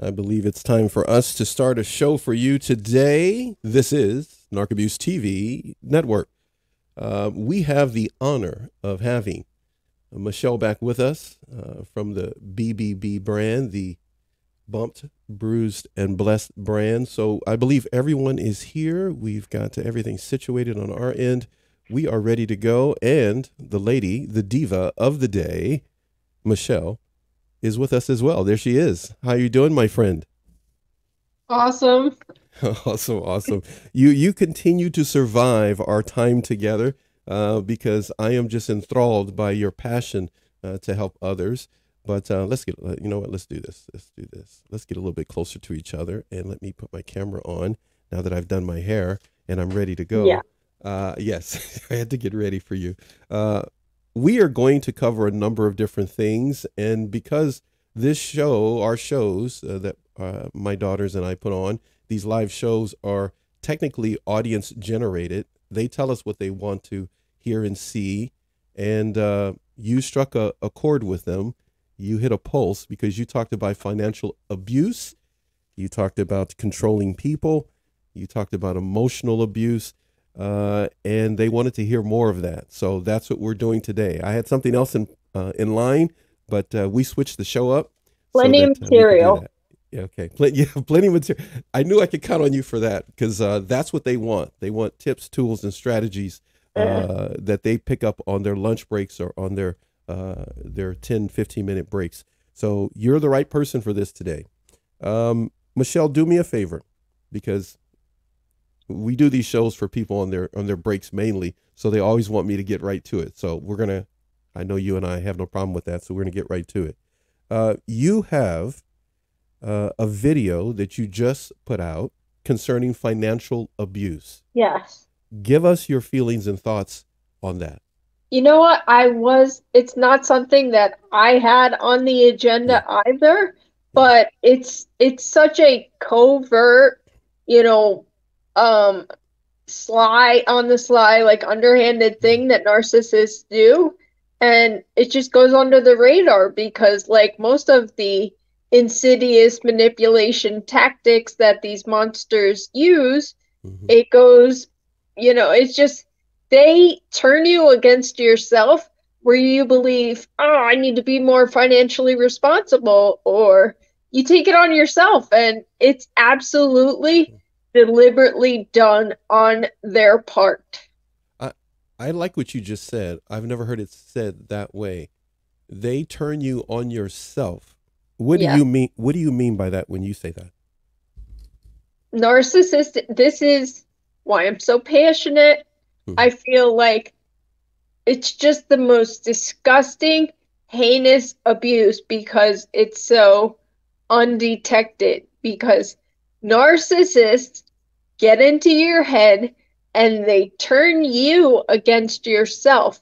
I believe it's time for us to start a show for you today. This is NarcAbuse TV Network. We have the honor of having Michelle back with us from the BBB brand, the Bumped, Bruised, and Blessed brand. So I believe everyone is here. We've got everything situated on our end. We are ready to go. And the lady, the diva of the day, Michelle, is with us as well. There she is. How are you doing, my friend? Awesome. Awesome. You continue to survive our time together because I am just enthralled by your passion to help others. But let's get, you know what, let's do this. Let's do this. Let's get a little bit closer to each other, and let me put my camera on now that I've done my hair and I'm ready to go. Yeah. Yes, I had to get ready for you. We are going to cover a number of different things, and because this show, our shows that my daughters and I put on, these live shows are technically audience generated. They tell us what they want to hear and see, and you struck a chord with them. You hit a pulse because you talked about financial abuse. You talked about controlling people. You talked about emotional abuse. And they wanted to hear more of that. So that's what we're doing today. I had something else in line, but we switched the show up. Plenty of material. Yeah, okay. Plenty of material. I knew I could count on you for that, because that's what they want. They want tips, tools, and strategies that they pick up on their lunch breaks or on their 10, 15-minute breaks. So you're the right person for this today. Michelle, do me a favor, because we do these shows for people on their breaks mainly, so they always want me to get right to it. So we're gonna, I know you and I have no problem with that, so we're gonna get right to it. You have a video that you just put out concerning financial abuse. Yes. Give us your feelings and thoughts on that. You know what, it's not something that I had on the agenda either, but it's such a covert, you know, on the sly, like underhanded thing that narcissists do, and it just goes under the radar, because like most of the insidious manipulation tactics that these monsters use, it goes, you know, it's just, they turn you against yourself, where you believe, oh, I need to be more financially responsible, or you take it on yourself, and it's absolutely deliberately done on their part. I like what you just said. I've never heard it said that way. They turn you on yourself. What do you mean by that when you say that? Narcissistic. This is why I'm so passionate. I feel like it's just the most disgusting, heinous abuse, because it's so undetected, because narcissists get into your head and they turn you against yourself.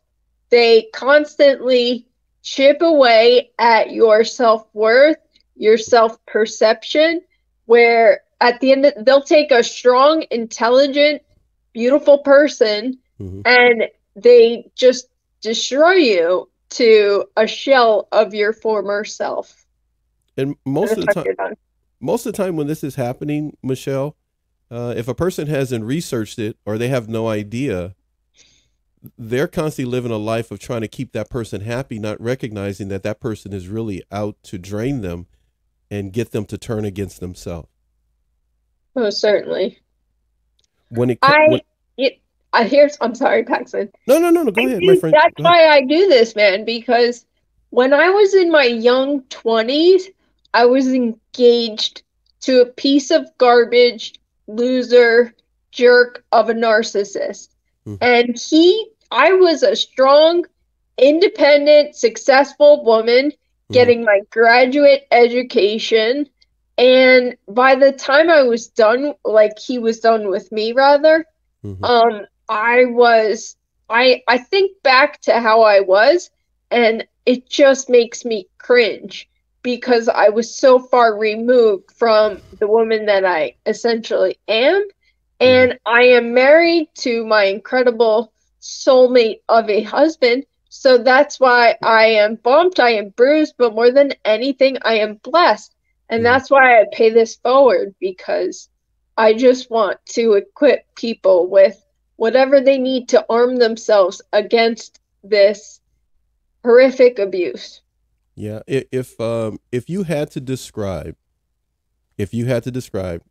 They constantly chip away at your self-worth, your self-perception, where at the end they'll take a strong, intelligent, beautiful person and they just destroy you to a shell of your former self. And most of the time when this is happening, Michelle, if a person hasn't researched it, or they have no idea, they're constantly living a life of trying to keep that person happy, not recognizing that that person is really out to drain them and get them to turn against themselves. Oh, certainly. I'm sorry, Paxton. No, go ahead, my friend. That's why I do this, man, because when I was in my young 20s, I was engaged to a piece of garbage, loser, jerk of a narcissist. And I was a strong, independent, successful woman getting my graduate education. And by the time I was done, like he was done with me rather, I think back to how I was, and it just makes me cringe, because I was so far removed from the woman that I essentially am. And I am married to my incredible soulmate of a husband. So that's why I am bumped, I am bruised, but more than anything, I am blessed. And that's why I pay this forward, because I just want to equip people with whatever they need to arm themselves against this horrific abuse. Yeah. If you had to describe,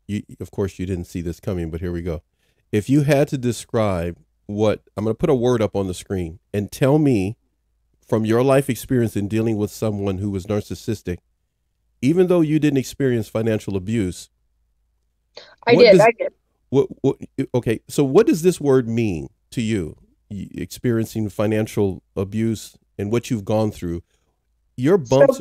you, of course you didn't see this coming, but here we go. If you had to describe what, I'm going to put a word up on the screen, and tell me from your life experience in dealing with someone who was narcissistic, even though you didn't experience financial abuse. I did. Okay. So what does this word mean to you, experiencing financial abuse and what you've gone through? You're bumped, so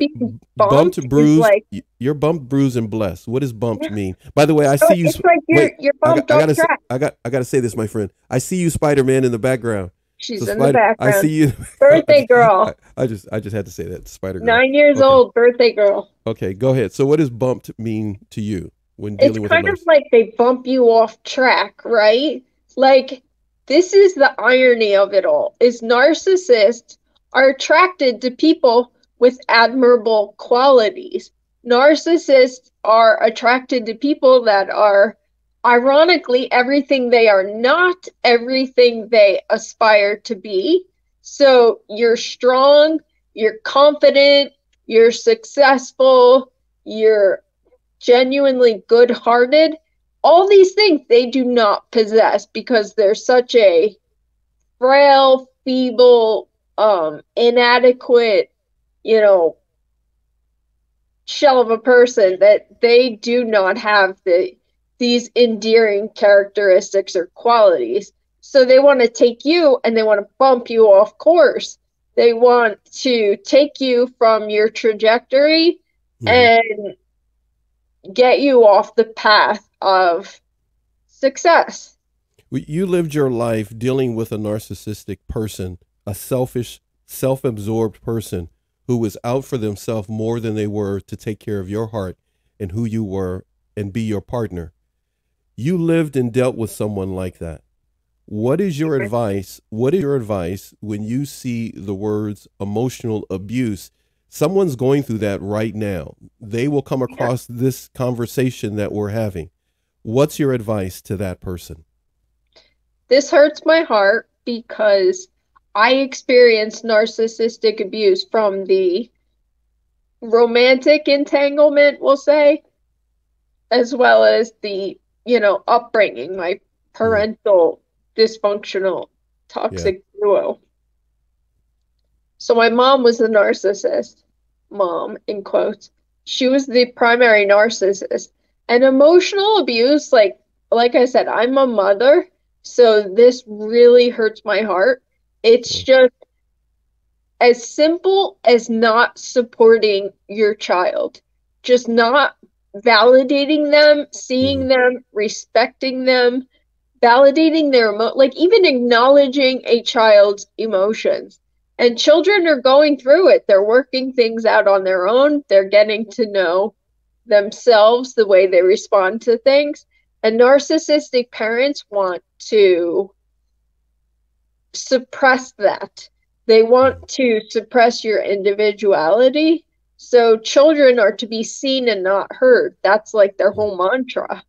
bumped, bruised. Like, you're bumped, bruised, and blessed. What does bumped mean? By the way, I see you. It's like you're bumped off track. I gotta say this, my friend. I see you, Spider-Man, in the background. She's so in the background. I see you, birthday girl. I just had to say that, Spider-Girl. 9 years old, birthday girl. Okay, go ahead. So, what does bumped mean to you when dealing with? It's kind of like they bump you off track, right? Like, this is the irony of it all: is narcissists are attracted to people with admirable qualities. Narcissists are attracted to people that are, ironically, everything they are not, everything they aspire to be. So you're strong, you're confident, you're successful, you're genuinely good-hearted. All these things they do not possess because they're such a frail, feeble, inadequate, you know, shell of a person, that they do not have these endearing characteristics or qualities. So they want to take you and they want to bump you off course. They want to take you from your trajectory and get you off the path of success. You lived your life dealing with a narcissistic person, a selfish, self-absorbed person who was out for themselves more than they were to take care of your heart and who you were and be your partner. You lived and dealt with someone like that. What is your advice? What is your advice when you see the words emotional abuse? Someone's going through that right now. They will come across this conversation that we're having. What's your advice to that person? This hurts my heart because I experienced narcissistic abuse from the romantic entanglement, we'll say, as well as the, you know, upbringing, my parental dysfunctional toxic duo. So my mom was the narcissist, mom in quotes. She was the primary narcissist. And emotional abuse, like I said, I'm a mother, so this really hurts my heart. It's just as simple as not supporting your child, just not validating them, seeing them, respecting them, validating their like even acknowledging a child's emotions. And children are going through it. They're working things out on their own. They're getting to know themselves, the way they respond to things. And narcissistic parents want to suppress that. They want to suppress your individuality. So children are to be seen and not heard. That's like their whole mantra.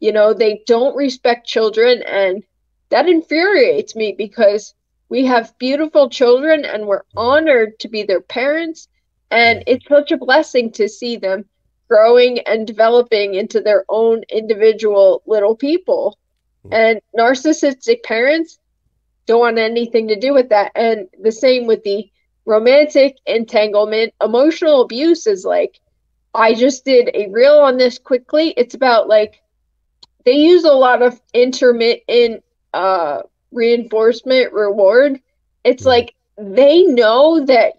You know, they don't respect children, and that infuriates me because we have beautiful children and we're honored to be their parents, and it's such a blessing to see them growing and developing into their own individual little people. And narcissistic parents don't want anything to do with that. And the same with the romantic entanglement. Emotional abuse is like, I just did a reel on this quickly. It's about like, they use a lot of intermittent reinforcement reward. It's like, they know that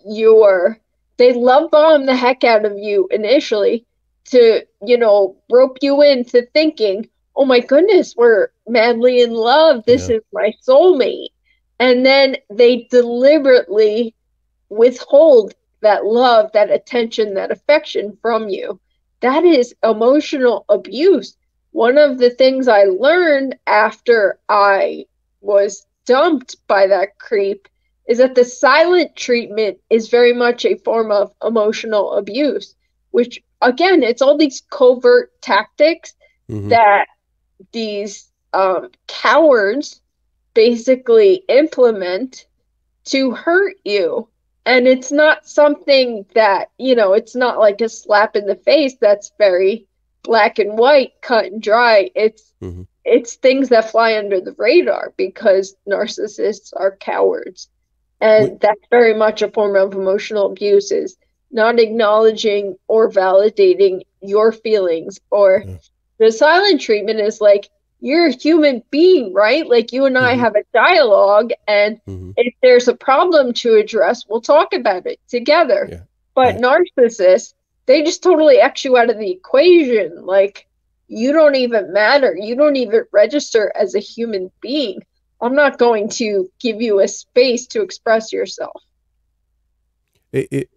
they love bomb the heck out of you initially to, you know, rope you into thinking, oh my goodness, we're madly in love. This is my soulmate. And then they deliberately withhold that love, that attention, that affection from you. That is emotional abuse. One of the things I learned after I was dumped by that creep is that the silent treatment is very much a form of emotional abuse, which again, it's all these covert tactics that these cowards basically implement to hurt you. And it's not something that, you know, it's not like a slap in the face that's very black and white, cut and dry. It's things that fly under the radar because narcissists are cowards. And that's very much a form of emotional abuse, is not acknowledging or validating your feelings. Or the silent treatment is like, you're a human being, right? Like you and I have a dialogue, and if there's a problem to address, we'll talk about it together. Yeah. But narcissists, they just totally X you out of the equation. Like, you don't even matter. You don't even register as a human being. I'm not going to give you a space to express yourself. It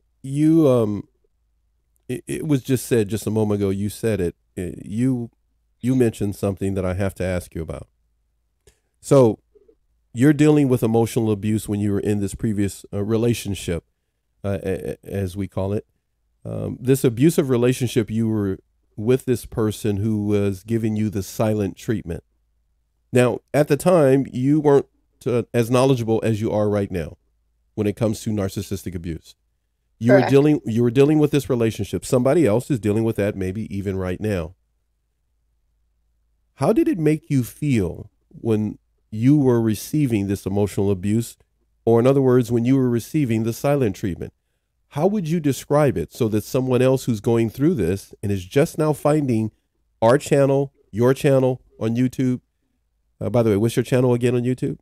was just said just a moment ago. You said it. You mentioned something that I have to ask you about. So you're dealing with emotional abuse when you were in this previous relationship, as we call it. This abusive relationship, you were with this person who was giving you the silent treatment. Now, at the time, you weren't as knowledgeable as you are right now when it comes to narcissistic abuse. You Correct. Were dealing, you were dealing with this relationship. Somebody else is dealing with that, maybe even right now. How did it make you feel when you were receiving this emotional abuse, or in other words, when you were receiving the silent treatment? How would you describe it so that someone else who's going through this and is just now finding our channel, your channel on YouTube? By the way, what's your channel again on YouTube?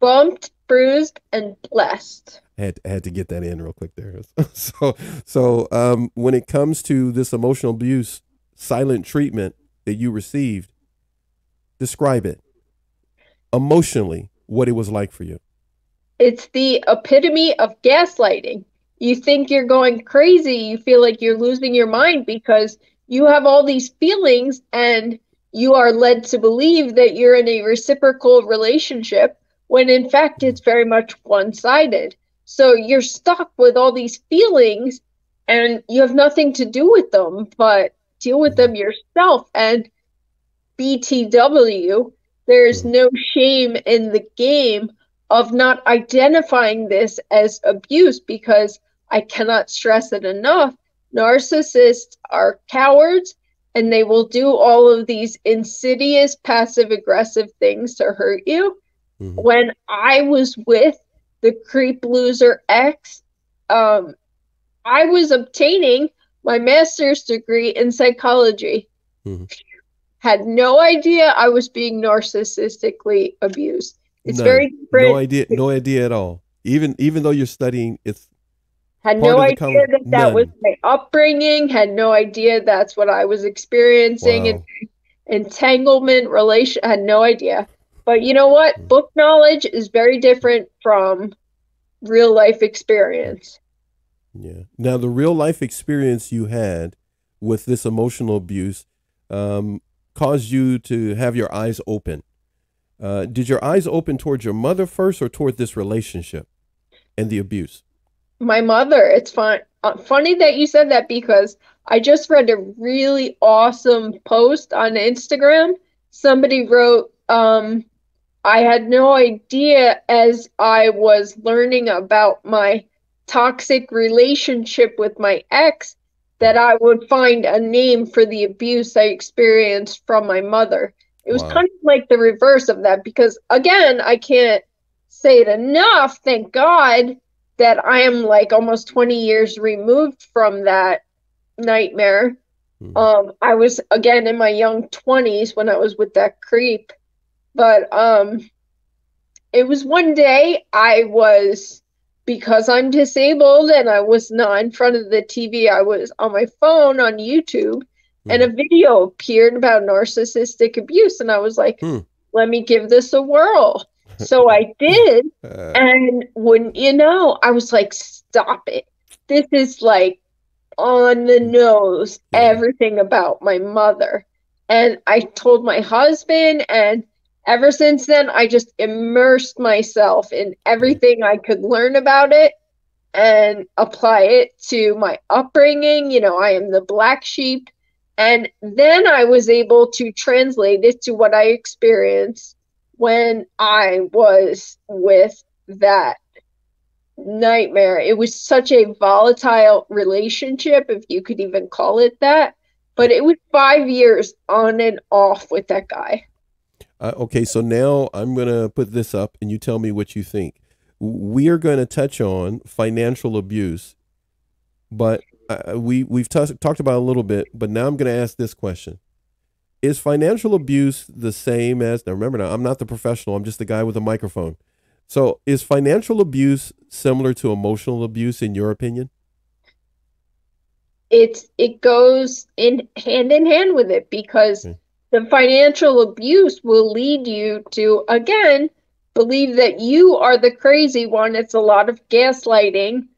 Bumped, Bruised, and Blessed. I had to get that in real quick there. So when it comes to this emotional abuse, silent treatment that you received, describe it emotionally, what it was like for you. It's the epitome of gaslighting. You think you're going crazy. You feel like you're losing your mind because you have all these feelings and you are led to believe that you're in a reciprocal relationship when in fact it's very much one-sided. So you're stuck with all these feelings and you have nothing to do with them but deal with them yourself. And BTW, there's no shame in the game of not identifying this as abuse, because I cannot stress it enough. Narcissists are cowards, and they will do all of these insidious, passive-aggressive things to hurt you. When I was with the creep loser ex, I was obtaining my master's degree in psychology. Had no idea I was being narcissistically abused. It's very different. No idea at all. Even though you're studying, it's had no idea that was my upbringing. Had no idea that's what I was experiencing. Wow. Entanglement, relation. Had no idea. But you know what? Book knowledge is very different from real life experience. Yeah. Now, the real life experience you had with this emotional abuse caused you to have your eyes open. Did your eyes open towards your mother first or toward this relationship and the abuse? My mother. It's funny that you said that, because I just read a really awesome post on Instagram. Somebody wrote, I had no idea as I was learning about my toxic relationship with my ex that I would find a name for the abuse I experienced from my mother. It was kind of like the reverse of that, because again, I can't say it enough. Thank God that I am like almost 20 years removed from that nightmare. I was again in my young 20s when I was with that creep, but it was one day I was, because I'm disabled and I was not in front of the TV, I was on my phone on YouTube. And a video appeared about narcissistic abuse. And I was like, let me give this a whirl. So I did. And wouldn't you know, I was like, stop it. This is like on the nose, everything about my mother. And I told my husband. And ever since then, I just immersed myself in everything I could learn about it. and apply it to my upbringing. You know, I am the black sheep. And then I was able to translate it to what I experienced when I was with that nightmare. It was such a volatile relationship, if you could even call it that. But it was 5 years on and off with that guy. Okay, so now I'm going to put this up and you tell me what you think. We are going to touch on financial abuse, but we've talked about it a little bit, but now I'm going to ask this question. Is financial abuse the same as, now remember, now, I'm not the professional, I'm just the guy with a microphone. So is financial abuse similar to emotional abuse in your opinion? It goes in hand with it, because okay, the financial abuse will lead you to, again, believe that you are the crazy one. It's a lot of gaslighting.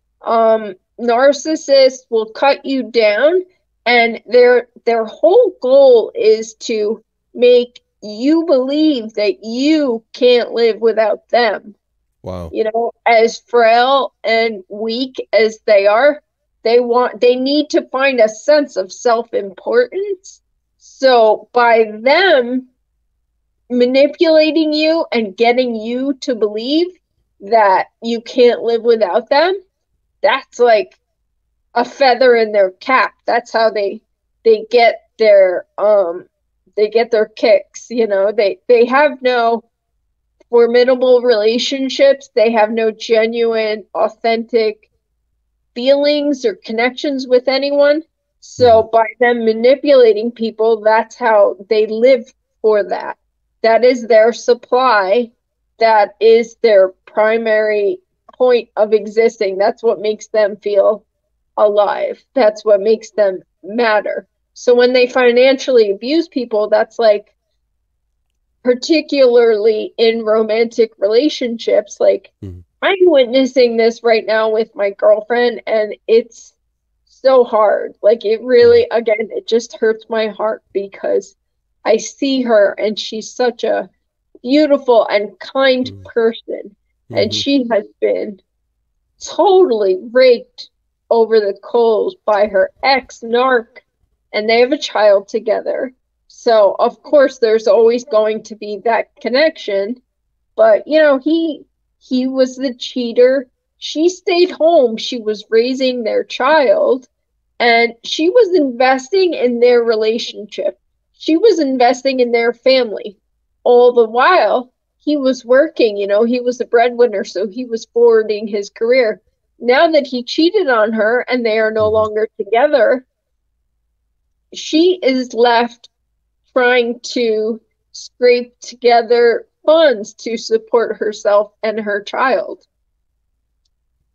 Narcissists will cut you down, and their whole goal is to make you believe that you can't live without them. Wow. You know, as frail and weak as they are, they need to find a sense of self-importance. So by them manipulating you and getting you to believe that you can't live without them, that's like a feather in their cap. That's how they get their kicks. You know, they have no formidable relationships. They have no genuine, authentic feelings or connections with anyone. So by them manipulating people, that's how they live for that. That is their supply. That is their primary point of existing. That's what makes them feel alive. That's what makes them matter. So when they financially abuse people, that's like, particularly in romantic relationships, like, I'm witnessing this right now with my girlfriend, and it's so hard. Like, it really, again, it just hurts my heart, because I see her and she's such a beautiful and kind person. And she has been totally raked over the coals by her ex, Narc, and they have a child together. So, of course, there's always going to be that connection. But, you know, he was the cheater. She stayed home. She was raising their child, and she was investing in their relationship. She was investing in their family. All the while, he was working, you know, he was the breadwinner, so he was forwarding his career. Now that he cheated on her and they are no longer together, she is left trying to scrape together funds to support herself and her child.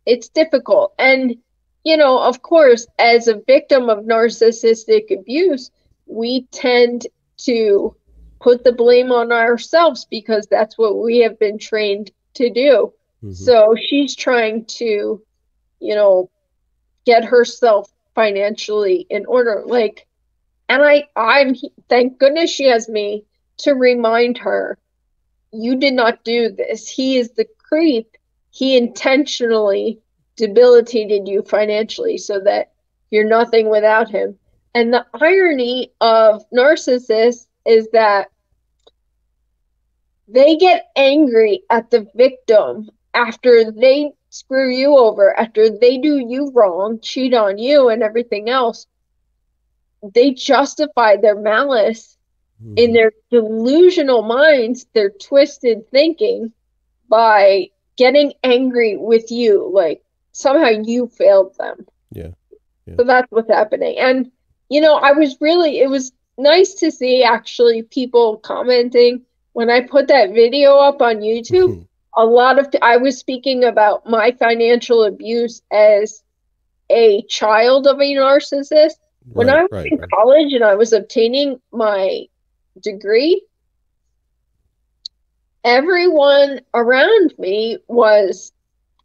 It's difficult. And, you know, of course, as a victim of narcissistic abuse, we tend to put the blame on ourselves, because that's what we have been trained to do. So she's trying to, you know, get herself financially in order. Like, and I'm thank goodness she has me to remind her, you did not do this. He is the creep. He intentionally debilitated you financially so that you're nothing without him. And the irony of narcissists is that they get angry at the victim after they screw you over, after they do you wrong, cheat on you and everything else. They justify their malice in their delusional minds, their twisted thinking, by getting angry with you, like somehow you failed them. Yeah. So that's what's happening. And, you know, it was nice to see actually people commenting when I put that video up on YouTube. I was speaking about my financial abuse as a child of a narcissist. When I was in college and I was obtaining my degree, everyone around me was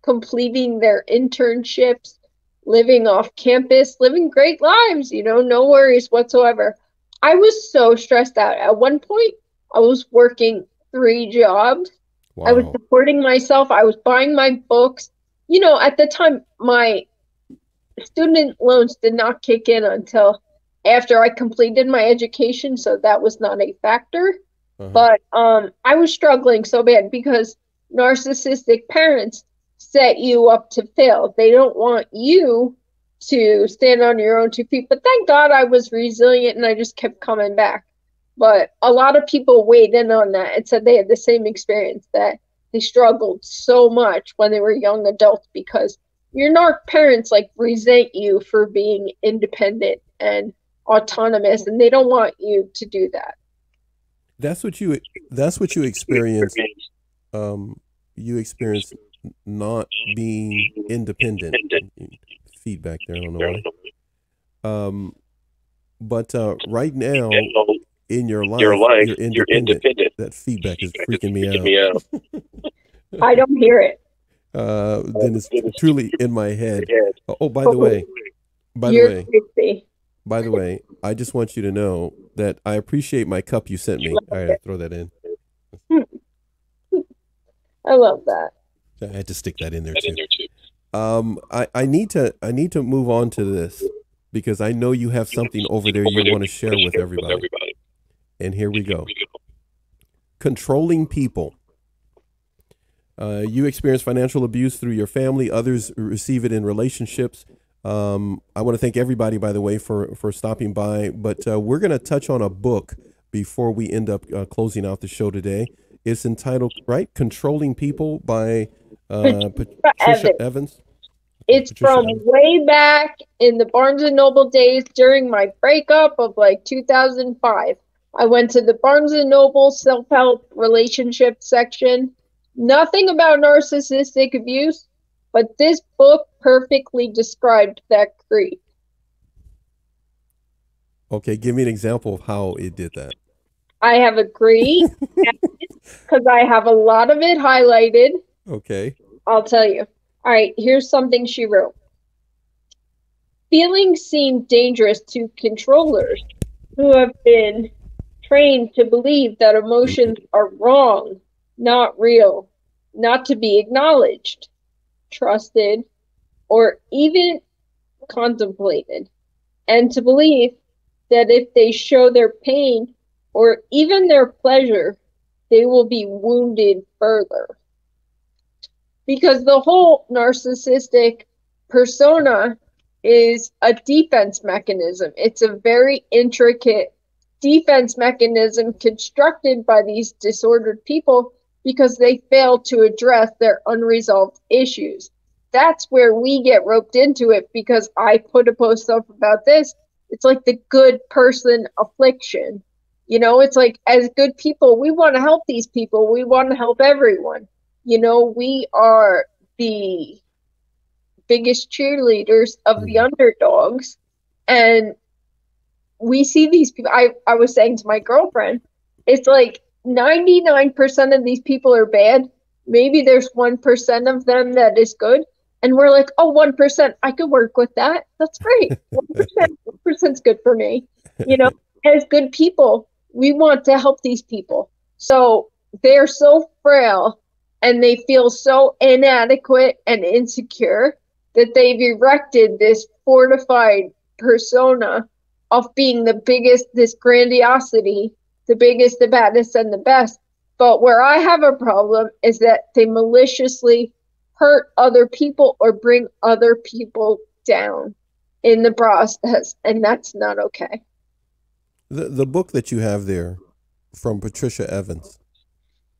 completing their internships, living off campus, living great lives, you know, no worries whatsoever. I was so stressed out. At one point, I was working 3 jobs. Wow. I was supporting myself. I was buying my books. you know, at the time, my student loans did not kick in until after I completed my education, so that was not a factor. But I was struggling so bad because narcissistic parents set you up to fail. They don't want you to stand on your own two feet. But thank God I was resilient and I just kept coming back. But a lot of people weighed in on that and said they had the same experience, that they struggled so much when they were young adults because your narc parents like resent you for being independent and autonomous, and they don't want you to do that. That's what you experienced. You experienced not being independent. Feedback there, I don't know why. But right now in your life, you're independent. That feedback is freaking me out. I don't hear it. Then it's truly in my head. Oh, by the way, I just want you to know that I appreciate my cup you sent me. All right, I'll throw that in. I love that. I had to stick that in there too. I need to move on to this because I know you have something over there you want to share with everybody. And here we go. Controlling people. You experience financial abuse through your family. Others receive it in relationships. I want to thank everybody, by the way, for stopping by. But we're going to touch on a book before we end up closing out the show today. It's entitled, right, Controlling People by Patricia Evans. It's Patricia from Evans. Way back in the Barnes & Noble days during my breakup of like 2005. I went to the Barnes & Noble self-help relationship section. Nothing about narcissistic abuse, but this book perfectly described that grief. Okay, give me an example of how it did that. I have a grief because I have a lot of it highlighted. Okay. I'll tell you. All right, here's something she wrote. Feelings seem dangerous to controllers who have been trained to believe that emotions are wrong, not real, not to be acknowledged, trusted, or even contemplated, and to believe that if they show their pain or even their pleasure, they will be wounded further. Because the whole narcissistic persona is a defense mechanism. It's a very intricate defense mechanism constructed by these disordered people because they fail to address their unresolved issues. That's where we get roped into it because I put a post up about this. It's like the good person affliction. You know, it's like as good people, we want to help these people. We want to help everyone. You know, we are the biggest cheerleaders of the underdogs. And we see these people. I was saying to my girlfriend, it's like 99% of these people are bad. Maybe there's 1% of them that is good. And we're like, oh, 1%, I could work with that. That's great. 1%'s good for me. You know, as good people, we want to help these people. So they're so frail and they feel so inadequate and insecure that they've erected this fortified persona of being the biggest, this grandiosity, the biggest, the baddest, and the best. But where I have a problem is that they maliciously hurt other people or bring other people down in the process, and that's not okay. The book that you have there from Patricia Evans,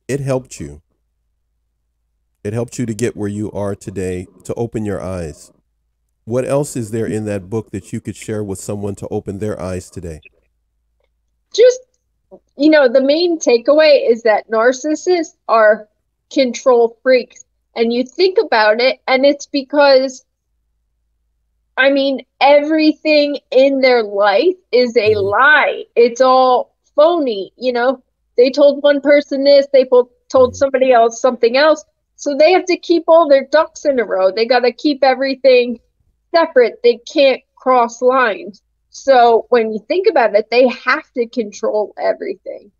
it helped you. It helped you to get where you are today, to open your eyes. What else is there in that book that you could share with someone to open their eyes today? Just, you know, the main takeaway is that narcissists are control freaks. And you think about it, and it's because, I mean, everything in their life is a lie. It's all phony, you know. They told one person this, they told somebody else something else. So they have to keep all their ducks in a row. They got to keep everything separate. They can't cross lines. So when you think about it, they have to control everything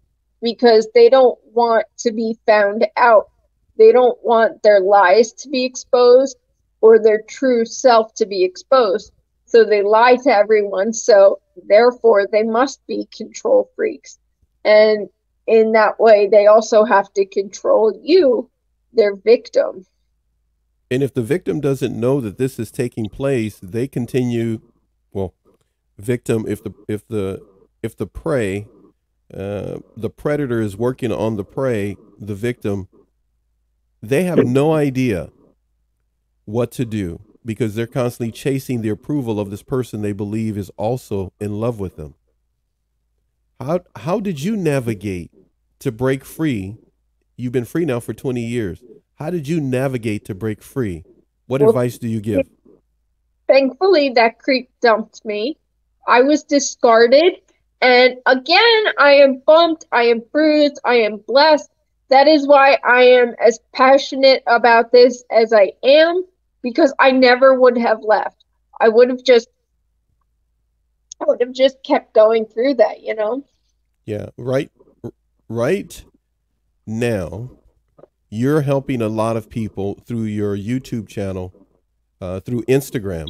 because they don't want to be found out. They don't want their lies to be exposed. or their true self to be exposed. So they lie to everyone. So therefore, they must be control freaks. And in that way, they also have to control you, their victim. And if the victim doesn't know that this is taking place, they continue, well, victim, if the prey, the predator is working on the prey, the victim, they have no idea what to do because they're constantly chasing the approval of this person they believe is also in love with them. How did you navigate to break free? You've been free now for 20 years. How did you navigate to break free? What advice do you give? Thankfully, that creep dumped me. I was discarded. And again, I am bumped. I am bruised. I am blessed. That is why I am as passionate about this as I am, because I never would have left. I would have just kept going through that, you know? Yeah. Right now, you're helping a lot of people through your YouTube channel, through Instagram.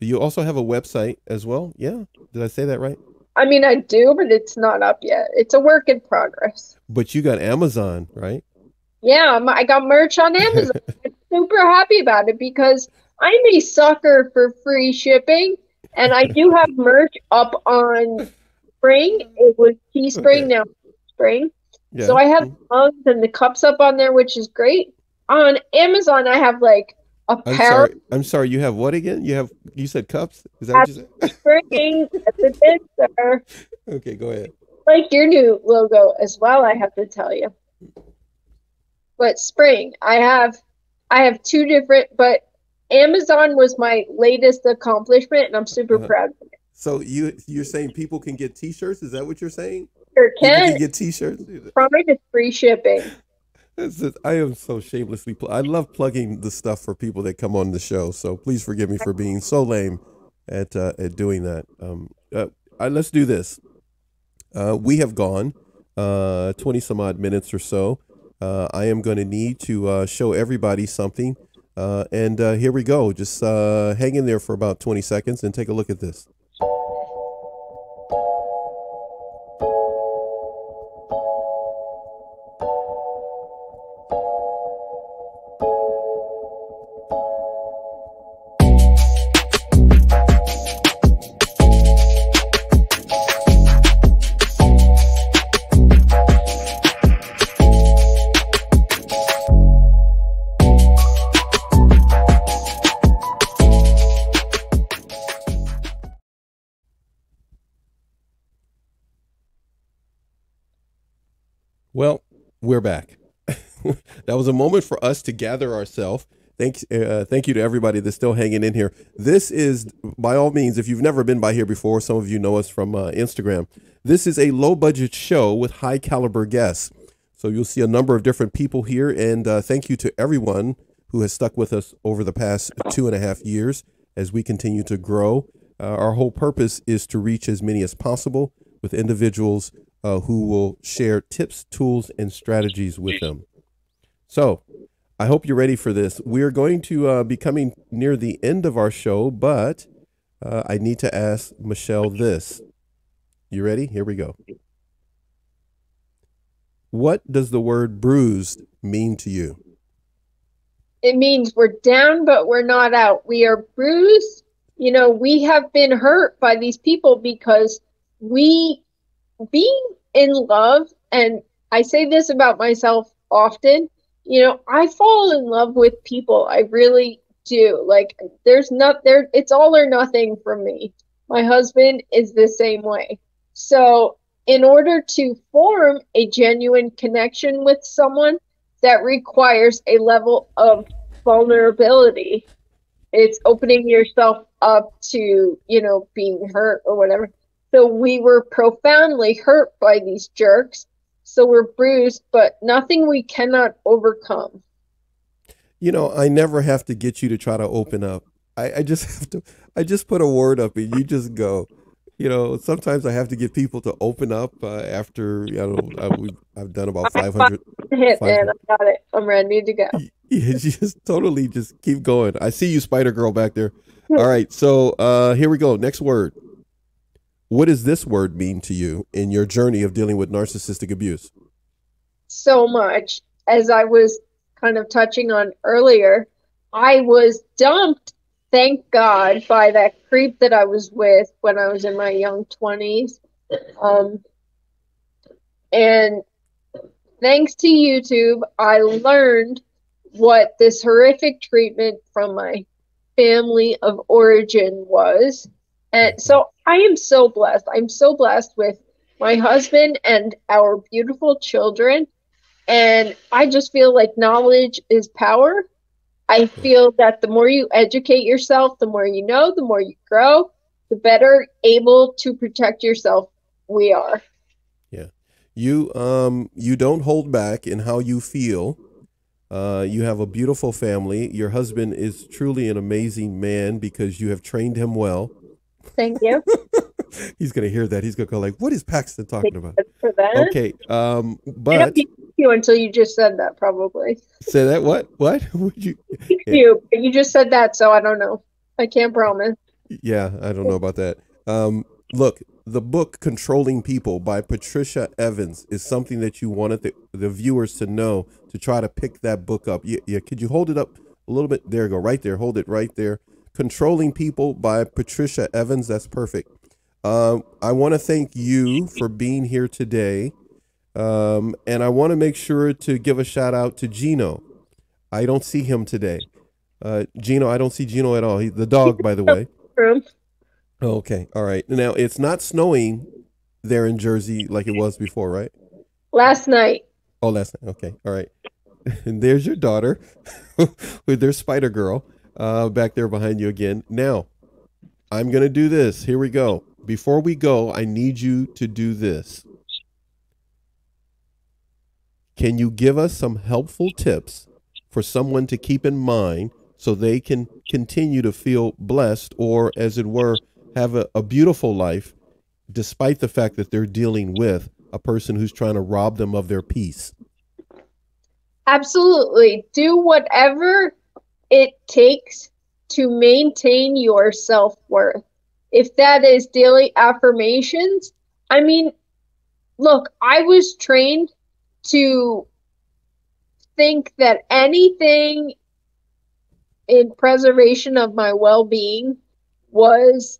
You also have a website as well. Yeah. Did I say that right? I mean, I do, but it's not up yet. It's a work in progress. But you got Amazon, right? Yeah, I got merch on Amazon. I'm super happy about it because I'm a sucker for free shipping. And I do have merch up on Spring. It was Teespring, now Spring. Yeah. So I have mugs and the cups up on there, which is great. On Amazon, I have like a pair. I'm sorry. You have what again? You said cups? Is that what you said? Spring. That's a bit, sir. Okay, go ahead. Like your new logo as well, I have to tell you. But Spring, I have two different, but Amazon was my latest accomplishment, and I'm super proud of it. So you're saying people can get T-shirts? Is that what you're saying? Sure can. People can get T-shirts. Probably just free shipping. I am so shamelessly. I love plugging the stuff for people that come on the show. So please forgive me for being so lame at doing that. Let's do this. We have gone 20 some odd minutes or so. I am going to need to show everybody something. And here we go. Just hang in there for about 20 seconds and take a look at this. Well, we're back. That was a moment for us to gather ourselves. Thank you to everybody that's still hanging in here. This is, by all means, if you've never been by here before, some of you know us from Instagram. This is a low-budget show with high-caliber guests. So you'll see a number of different people here, and thank you to everyone who has stuck with us over the past 2.5 years as we continue to grow. Our whole purpose is to reach as many as possible with individuals who will share tips, tools, and strategies with them. So I hope you're ready for this. We're going to be coming near the end of our show, but I need to ask Michelle this. You ready? Here we go. What does the word bruised mean to you? It means we're down, but we're not out. We are bruised. You know, we have been hurt by these people because being in love, and I say this about myself often, you know, I fall in love with people. I really do. Like, it's all or nothing for me. My husband is the same way. So in order to form a genuine connection with someone, that requires a level of vulnerability. It's opening yourself up to, you know, being hurt or whatever. So we were profoundly hurt by these jerks. So we're bruised, but nothing we cannot overcome. You know, I never have to get you to try to open up. I just put a word up and you just go. you know, sometimes I have to get people to open up after, you know, I've done about 500. Hit, man. I got it. I'm ready to go. Yeah, just totally just keep going. I see you, Spider Girl, back there. All right. So here we go. Next word. What does this word mean to you in your journey of dealing with narcissistic abuse? So much. As I was kind of touching on earlier, I was dumped, thank God, by that creep that I was with when I was in my young 20s. And thanks to YouTube, I learned what this horrific treatment from my family of origin was. And so I am so blessed. I'm so blessed with my husband and our beautiful children. And I just feel like knowledge is power. I feel that the more you educate yourself, the more you know, the more you grow, the better able to protect yourself we are. Yeah. You you don't hold back in how you feel. You have a beautiful family. Your husband is truly an amazing man because you have trained him well. Thank you. He's going to hear that. He's going to go like, what is Paxton talking about? For that. Okay. But you until you just said that, probably. Say that? What? What? Would you? You, but you just said that, so I don't know. I can't promise. Yeah, I don't know about that. Look, the book Controlling People by Patricia Evans is something that you wanted the viewers to know, to try to pick that book up. Yeah, could you hold it up a little bit? There you go. Right there. Hold it right there. Controlling People by Patricia Evans. That's perfect. I want to thank you for being here today. And I want to make sure to give a shout out to Gino. I don't see him today. Gino, I don't see Gino at all. He's the dog, by the way. Okay. All right. Now, it's not snowing there in Jersey like it was before, right? Last night. Oh, last night. Okay. All right. And there's your daughter with their Spider Girl. Back there behind you again. Now, I'm going to do this. Here we go. Before we go, I need you to do this. Can you give us some helpful tips for someone to keep in mind so they can continue to feel blessed, or, as it were, have a beautiful life, despite the fact that they're dealing with a person who's trying to rob them of their peace? Absolutely. Do whatever it takes to maintain your self-worth. If that is daily affirmations, I mean, look, I was trained to think that anything in preservation of my well-being was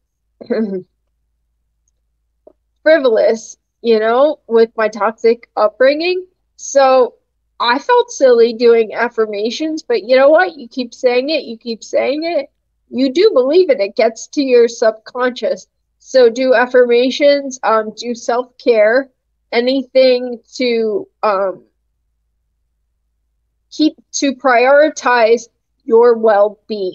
frivolous, you know, with my toxic upbringing. So I felt silly doing affirmations, but you know what? You keep saying it. You keep saying it. You do believe it. It gets to your subconscious. So do affirmations, do self-care, anything to prioritize your well-being.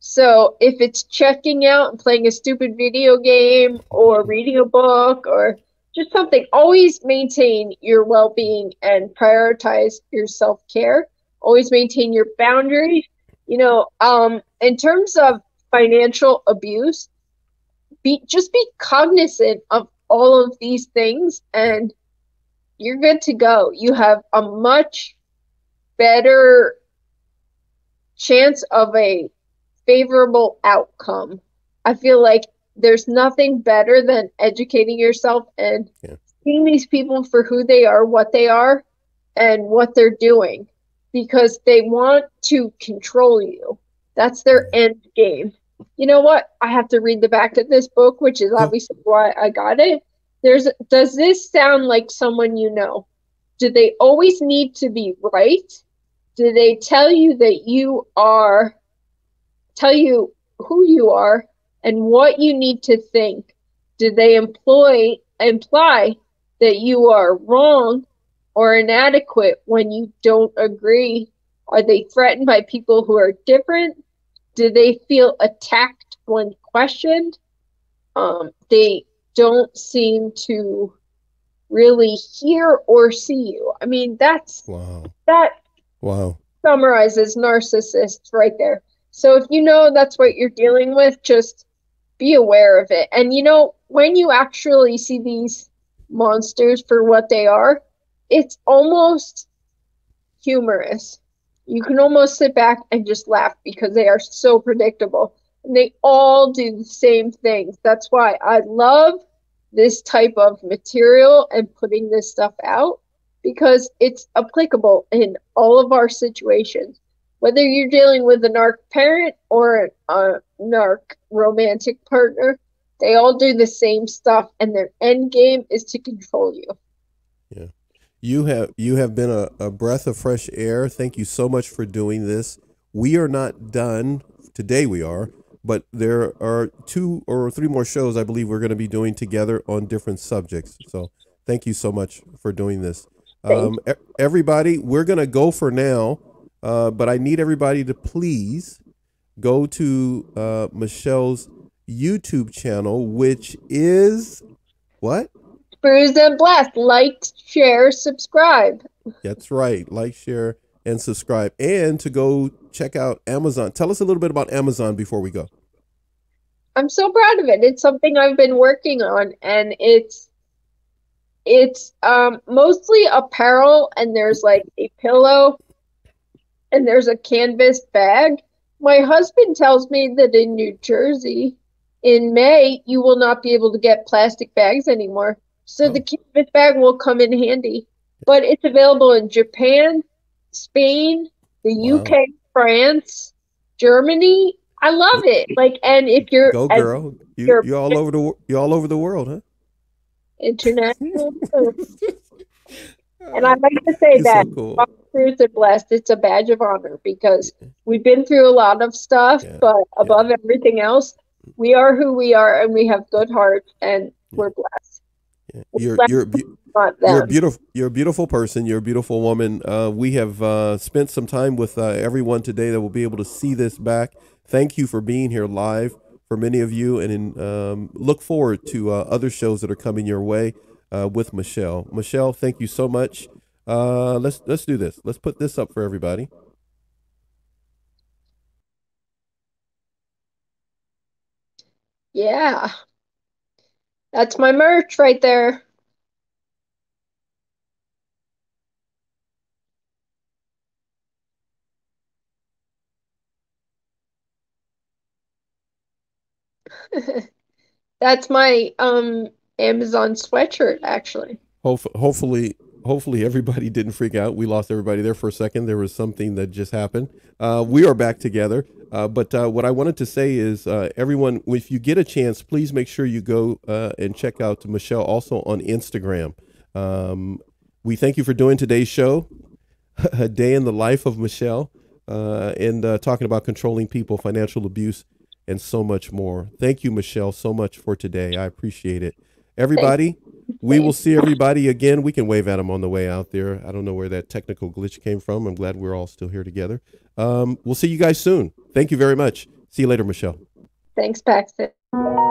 So if it's checking out and playing a stupid video game or reading a book or just something, always maintain your well-being and prioritize your self-care. Always maintain your boundaries. You know, in terms of financial abuse, just be cognizant of all of these things and you're good to go. You have a much better chance of a favorable outcome. I feel like there's nothing better than educating yourself and seeing these people for who they are, what they are, and what they're doing, because they want to control you. That's their end game. You know what? I have to read the back of this book, which is obviously why I got it. Does this sound like someone you know? Do they always need to be right? Do they tell you that you are, tell you who you are, and what you need to think? Do they imply that you are wrong or inadequate when you don't agree? Are they threatened by people who are different? Do they feel attacked when questioned? They don't seem to really hear or see you. I mean, that summarizes narcissists right there. So if you know that's what you're dealing with, just be aware of it. And you know, when you actually see these monsters for what they are, it's almost humorous. You can almost sit back and just laugh because they are so predictable. And they all do the same things. That's why I love this type of material and putting this stuff out, because it's applicable in all of our situations. Whether you're dealing with a narc parent or a narc romantic partner, they all do the same stuff, and their end game is to control you. Yeah. You have been a breath of fresh air. Thank you so much for doing this. We are not done. Today we are, but there are 2 or 3 more shows I believe we're going to be doing together on different subjects. So thank you so much for doing this. Everybody, we're going to go for now, but I need everybody to please go to Michelle's YouTube channel, which is what? Bruised and Blessed. Like, share, subscribe. That's right. Like, share, and subscribe, and to go check out Amazon. Tell us a little bit about Amazon before we go. I'm so proud of it. It's something I've been working on, and it's mostly apparel, and there's like a pillow and there's a canvas bag. My husband tells me that in New Jersey in May, you will not be able to get plastic bags anymore. So the canvas bag will come in handy, but it's available in Japan, Spain, the UK, France, Germany. I love it. Like, and if you're go girl, you're all over the world, huh? International. And I like to say that so cool. Bruised and Blessed, it's a badge of honor because we've been through a lot of stuff, but above everything else, we are who we are, and we have good hearts, and we're blessed. Yeah. You're a beautiful person. You're a beautiful woman. We have spent some time with everyone today that will be able to see this back. Thank you for being here live for many of you, and look forward to other shows that are coming your way with Michelle. Michelle, thank you so much. Let's do this. Let's put this up for everybody. Yeah, that's my merch right there. That's my Amazon sweatshirt, actually. Hopefully everybody didn't freak out. We lost everybody there for a second. There was something that just happened. We are back together. But what I wanted to say is, everyone, if you get a chance, please make sure you go and check out Michelle also on Instagram. We thank you for doing today's show, A Day in the Life of Michelle, and talking about controlling people, financial abuse, and so much more. Thank you, Michelle, so much for today. I appreciate it. Everybody, we will see everybody again. We can wave at them on the way out there. I don't know where that technical glitch came from. I'm glad we're all still here together. We'll see you guys soon. Thank you very much. See you later, Michelle. Thanks, Paxton.